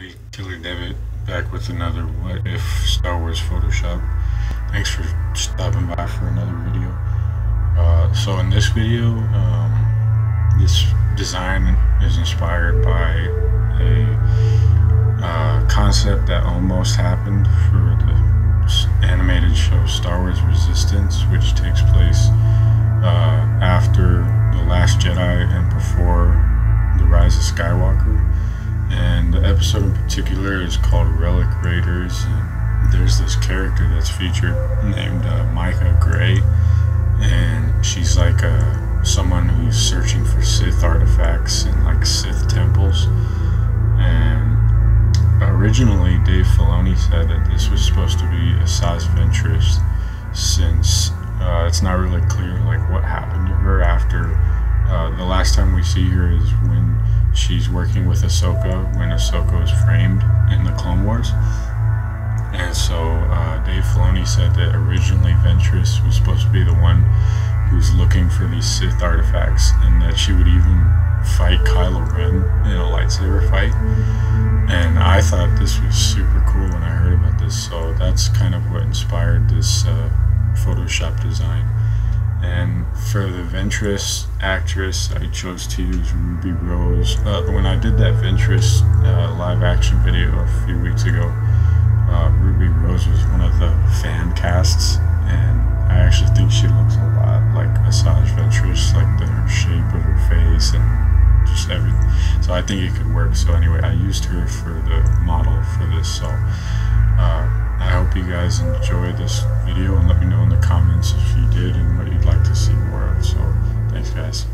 everybody, Killer David back with another What If Star Wars Photoshop. Thanks for stopping by for another video. So in this video, this design is inspired by a concept that almost happened for the animated show Star Wars Resistance, which takes place after The Last Jedi and before The Rise of Skywalker. And the episode in particular is called Relic Raiders, and there's this character that's featured named Mika Gray, and she's like someone who's searching for Sith artifacts in like Sith temples. And originally Dave Filoni said that this was supposed to be Asajj Ventress, since it's not really clear like what happened to her after. The last time we see her is when she's working with Ahsoka, when Ahsoka is framed in the Clone Wars. And so Dave Filoni said that originally Ventress was supposed to be the one who's looking for these Sith artifacts, and that she would even fight Kylo Ren in a lightsaber fight. And I thought this was super cool when I heard about this, so that's kind of what inspired this Photoshop design. And for the Ventress actress, I chose to use Ruby Rose. When I did that Ventress live action video a few weeks ago, Ruby Rose was one of the fan casts, and I actually think she looks a lot like Asajj Ventress, like her shape of her face and just everything. So I think it could work. So anyway, I used her for the model for this. So I hope you guys enjoyed this video, and let me know in the comments if you did and what you'd like to see more of. So thanks guys.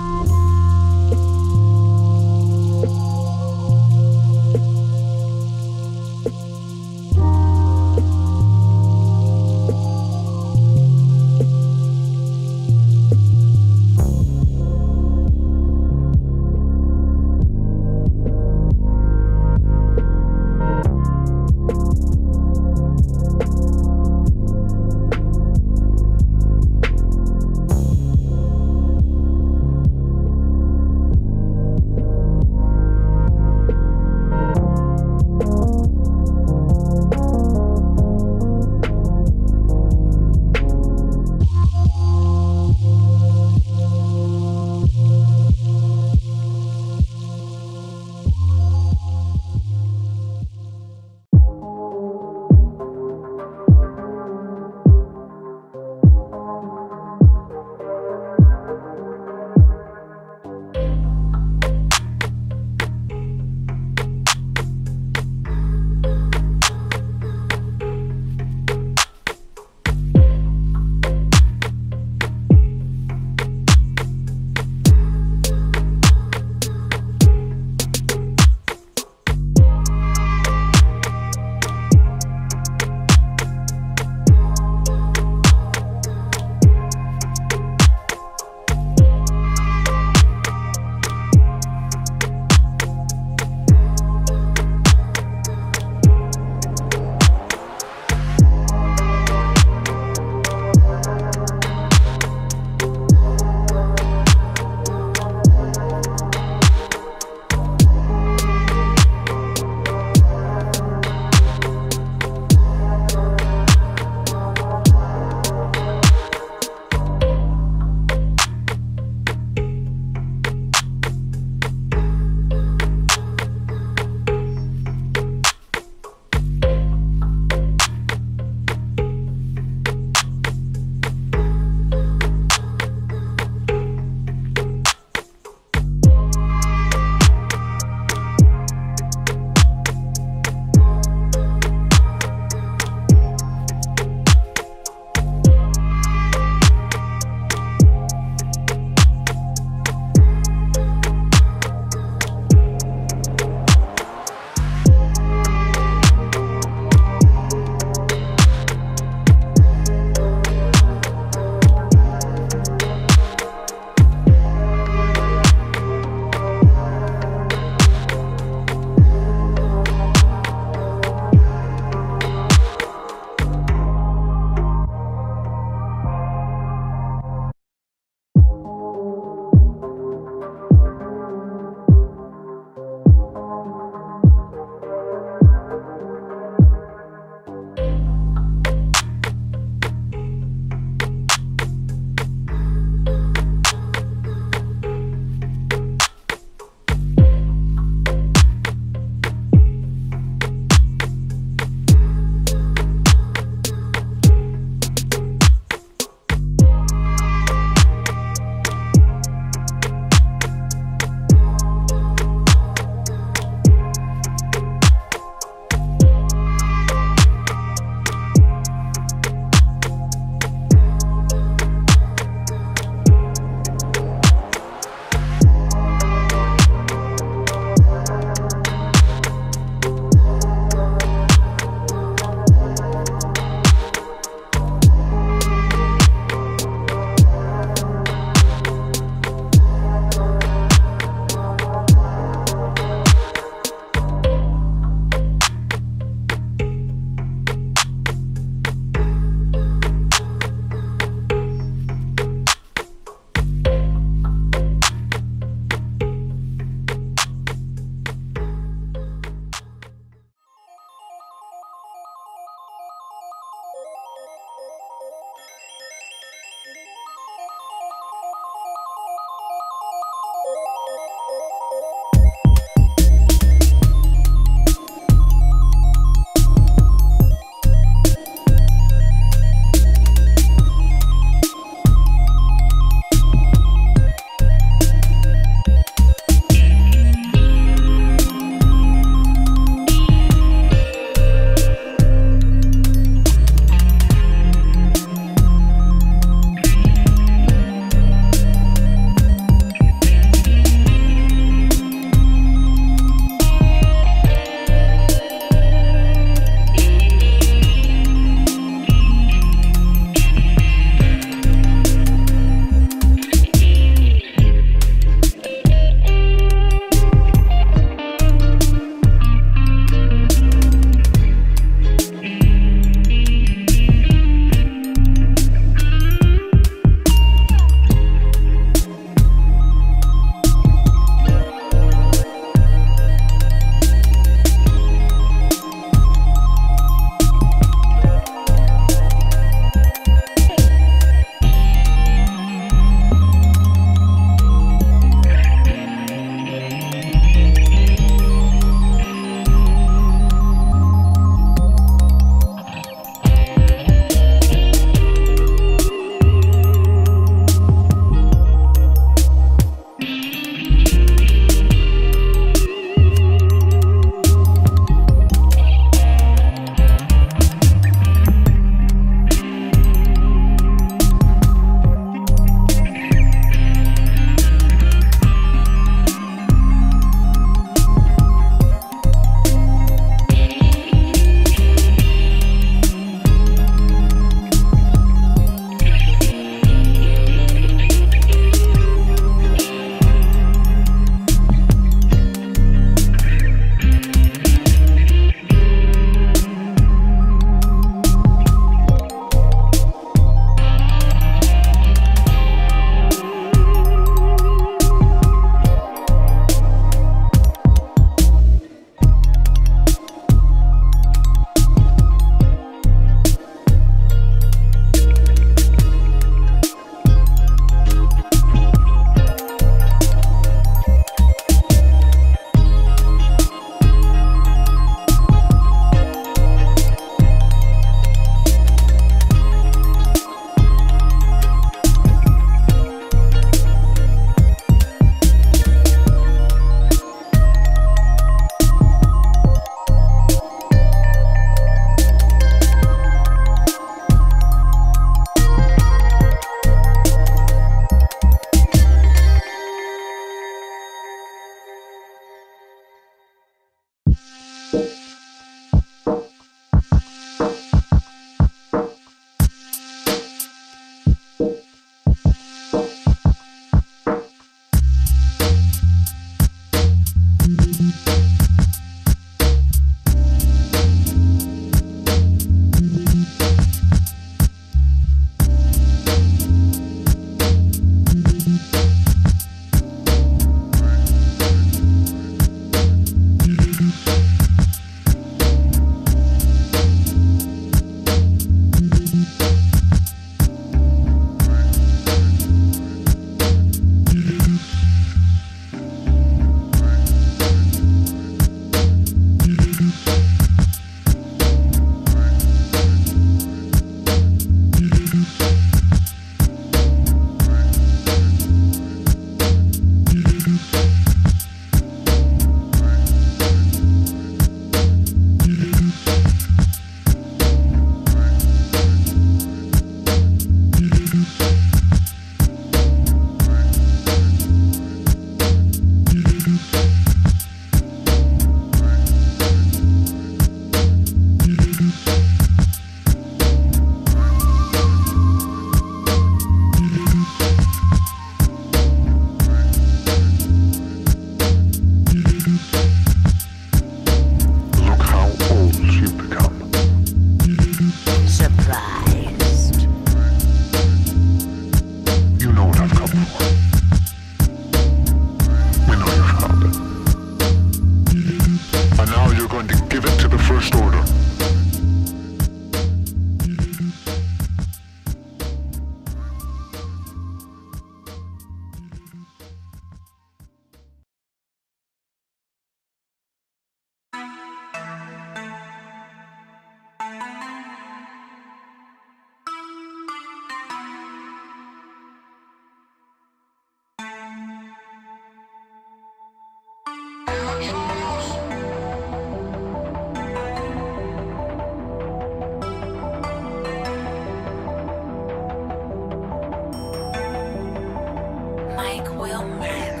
Make will make.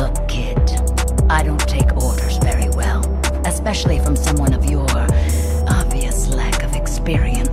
Look, kid, I don't take orders very well, especially from someone of your obvious lack of experience.